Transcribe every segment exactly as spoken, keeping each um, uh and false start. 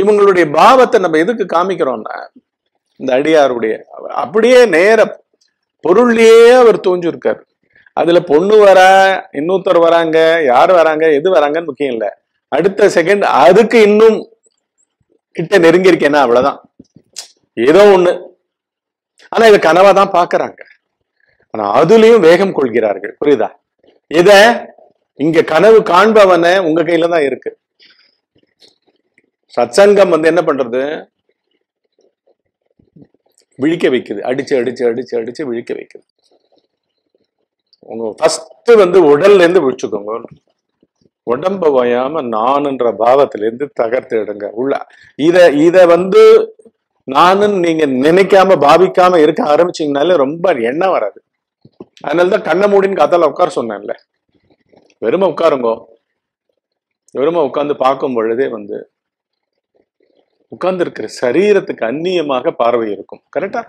இவங்களுடைய பாவத்தை நம்ம எதுக்கு காமிக்கிறோம்னா, இந்த அடியாருடைய அப்படியே நேர பொருள்லயே அவர் தோஞ்சிருக்காரு. அதுல பொண்ணு வர, இன்னொருத்தர் வராங்க, யார் வராங்க, எது வராங்கன்னு முக்கியம் இல்லை. அடுத்த செகண்ட் அதுக்கு இன்னும் கிட்ட நெருங்கியிருக்கேன்னா அவ்வளவுதான், ஏதோ ஒண்ணு. ஆனா இதை கனவா தான் பாக்குறாங்க. ஆனா அதுலயும் வேகம் கொள்கிறார்கள். புரியுதா? இத இங்க கனவு காண்பவன உங்க கையில தான் இருக்கு. சத்சங்கம் வந்து என்ன பண்றது? விழிக்க வைக்குது. அடிச்சு அடிச்சு அடிச்சு அடிச்சு விழிக்க வைக்குது. உங்க ஃபர்ஸ்ட் வந்து உடல்ல இருந்து விழிச்சுக்கோங்க. உடம்ப வயாம நானுன்ற பாவத்திலிருந்து தகர்த்து எடுங்க உள்ள. இத இத வந்து நானும் நீங்க நினைக்காம பாவிக்காம இருக்க ஆரம்பிச்சீங்கனாலே ரொம்ப எண்ணம் வராது. அதனாலதான் கண்ணை மூடின்னு கதால உட்கார சொன்னேன்ல. வெறுமை உட்காருங்கோ. வெறுமை உட்கார்ந்து பார்க்கும் பொழுதே வந்து உட்கார்ந்து இருக்கிற சரீரத்துக்கு அந்நியமாக பார்வை இருக்கும். கரெக்டா?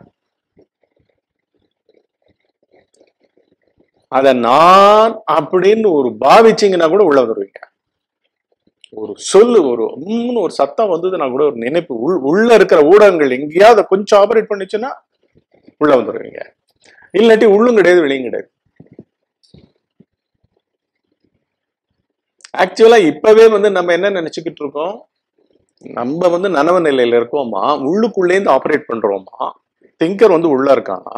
அத நான் அப்படின்னு ஒரு பாவிச்சிங்கன்னா கூட உள்ள வருவீங்க. ஒரு சொல்லு, ஒரு உம்னு ஒரு சத்தம் வந்ததுன்னா கூட, ஒரு நினைப்பு உள்ள இருக்கிற ஊடகங்கள் எங்கேயாவது கொஞ்சம் ஆபரேட் பண்ணிச்சுன்னா உள்ள வந்துருவீங்க. இல்லாட்டி உள்ளும் கிடையாது, வெளியும் கிடையாது. ஆக்சுவலா இப்பவே வந்து நம்ம என்ன நினைச்சுக்கிட்டு இருக்கோம், நம்ம வந்து நனவு நிலையில இருக்கோமா, உள்ளுக்குள்ளேந்து ஆப்ரேட் பண்றோமா, திங்கர் வந்து உள்ள இருக்கானா,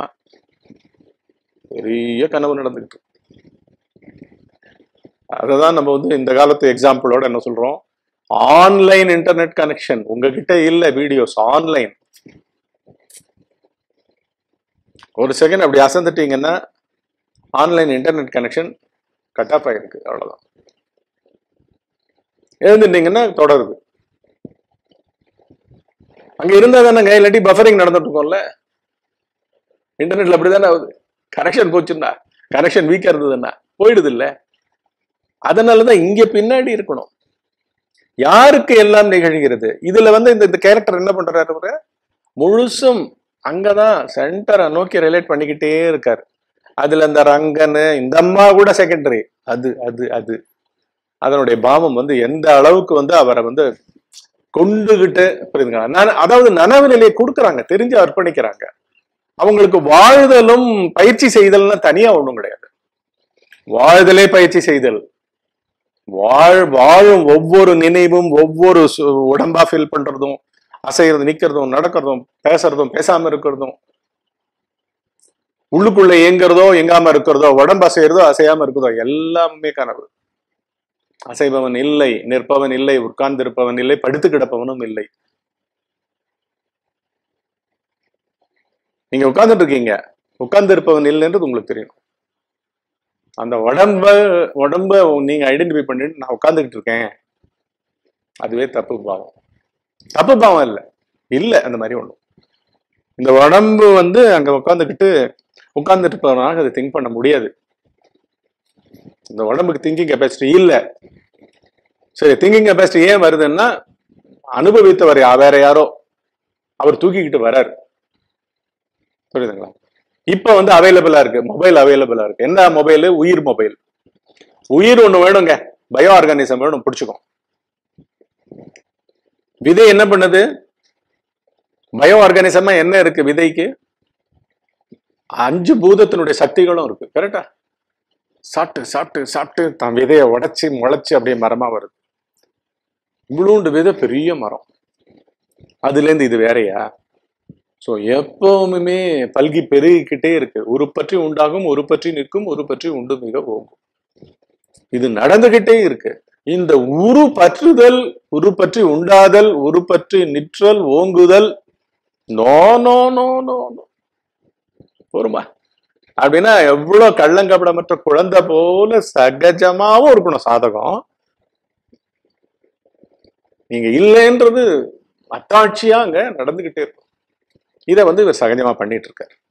பெரிய கனவு நடந்துகிட்டு இருக்கு. அததான் நம்ம வந்து இந்த காலத்து எக்ஸாம்பிளோட என்ன சொல்றோம், ஆன்லைன் இன்டர்நெட் கனெக்ஷன் உங்ககிட்ட இல்ல, வீடியோஸ் ஆன்லைன். ஒரு செகண்ட் அப்படி அசந்துட்டீங்கன்னா online internet connection cut off ஆயிருக்கு. அவ்வளவுதான். எழுந்துட்டீங்கன்னா தொடருது. அங்க இருந்தா தானேங்க, இல்லாட்டி பஃபரிங் நடந்துட்டு இருக்கோம்ல இன்டர்நெட்ல. அப்படிதானே ஆகுது. கனெக்ஷன் போச்சுன்னா, கனெக்ஷன் வீக்கா இருந்ததுன்னா போயிடுது இல்ல. அதனாலதான் இங்க பின்னாடி இருக்கணும். யாருக்கு எல்லாம் நிகழ்கிறது இதுல வந்து இந்த கேரக்டர் என்ன பண்றாரு, முழுசும் அங்கதான் சென்டரை நோக்கி ரிலேட் பண்ணிக்கிட்டே இருக்காரு. அதுல இந்த ரங்கன்னு இந்த அம்மா கூட செகண்டரி. அது அது அது அதனுடைய பாவம் வந்து எந்த அளவுக்கு வந்து அவரை வந்து கொண்டுகிட்டு, புரியுதுங்களா? நான் அதாவது நனவு நிலையை கொடுக்குறாங்க, தெரிஞ்சு அர்ப்பணிக்கிறாங்க. அவங்களுக்கு வாழ்தலும் பயிற்சி செய்தல்னா தனியா ஒண்ணும் கிடையாது. வாழ்தலே பயிற்சி செய்தல். வாழ் வாழும் ஒவ்வொரு நினைவும், ஒவ்வொரு உடம்பா ஃபீல் பண்றதும், அசைறது, நிக்கிறதும், நடக்கிறதும், பேசுறதும், பேசாம இருக்கிறதும், உள்ளுக்குள்ள இயங்குறதோ இயங்காம இருக்கிறதோ, உடம்பு அசைறதோ அசையாம இருக்கிறதோ, எல்லாமே கனவு. அசைபவன் இல்லை, நிற்பவன் இல்லை, உட்கார்ந்து இருப்பவன் இல்லை, படுத்து கிடப்பவனும் இல்லை. நீங்க உட்கார்ந்துட்டு இருக்கீங்க, உட்கார்ந்து இருப்பவன் இல்லைன்றது உங்களுக்கு தெரியும். அந்த உடம்ப உடம்ப நீங்க ஐடென்டிஃபை பண்ணிட்டு நான் உட்கார்ந்துகிட்டு இருக்கேன், அதுவே தப்பு பாவம். தப்பு பாவம் இல்லை இல்லை அந்த மாதிரி ஒண்ணும். இந்த உடம்பு வந்து அங்க உட்காந்துக்கிட்டு உட்கார்ந்துட்டு இருப்பவனாக அதை திங்க் பண்ண முடியாது. இந்த உடம்புக்கு திங்கிங் கெப்பாசிட்டி இல்லை. சரி, திங்கிங் கெப்பாசிட்டி ஏன் வருதுன்னா, அனுபவித்தவர் வேற யாரோ, அவர் தூக்கிக்கிட்டு வர்றாரு. புரியுதுங்களா? இப்ப வந்து அவைலபிளா இருக்கு, மொபைல் அவைலபிளா இருக்கு. என்ன மொபைல்? உயிர் மொபைல். உயிர் ஒண்ணு வேணுங்க, பயோ ஆர்கானிசம் வேணும், பிடிச்சுக்கும். விதை என்ன பண்ணுது? பயோ ஆர்கானிசமா என்ன இருக்கு விதைக்கு? அஞ்சு பூதத்தினுடைய சக்திகளும் இருக்கு. கரெக்டா? சாப்பிட்டு சாப்பிட்டு சாப்பிட்டு தான் விதையை உடைச்சி முளைச்சி அப்படியே மரமா வருது. இவ்வளோண்டு விதை பெரிய மரம். அதுலேருந்து இது வேறையா? ஸோ எப்பவுமே பல்கி பெருகிக்கிட்டே இருக்கு. ஒரு பற்றி உண்டாகும், ஒரு பற்றி நிற்கும், ஒரு பற்றி உண்டு மிக ஓங்கும். இது நடந்துகிட்டே இருக்கு. இந்த உரு பற்றுதல், உரு பற்றி உண்டாதல், உரு பற்றி நிற்றல், ஓங்குதல், no no no no no போருமா அப்படின்னா எவ்வளவு கள்ளங்கபடமற்ற குழந்தை போல சகஜமாவும் இருக்கணும் சாதகம். நீங்க இல்லைன்றது அத்தாட்சியா அங்க நடந்துகிட்டே இருக்கும். இதை வந்து இவர் சகஜமா பண்ணிட்டு இருக்காரு.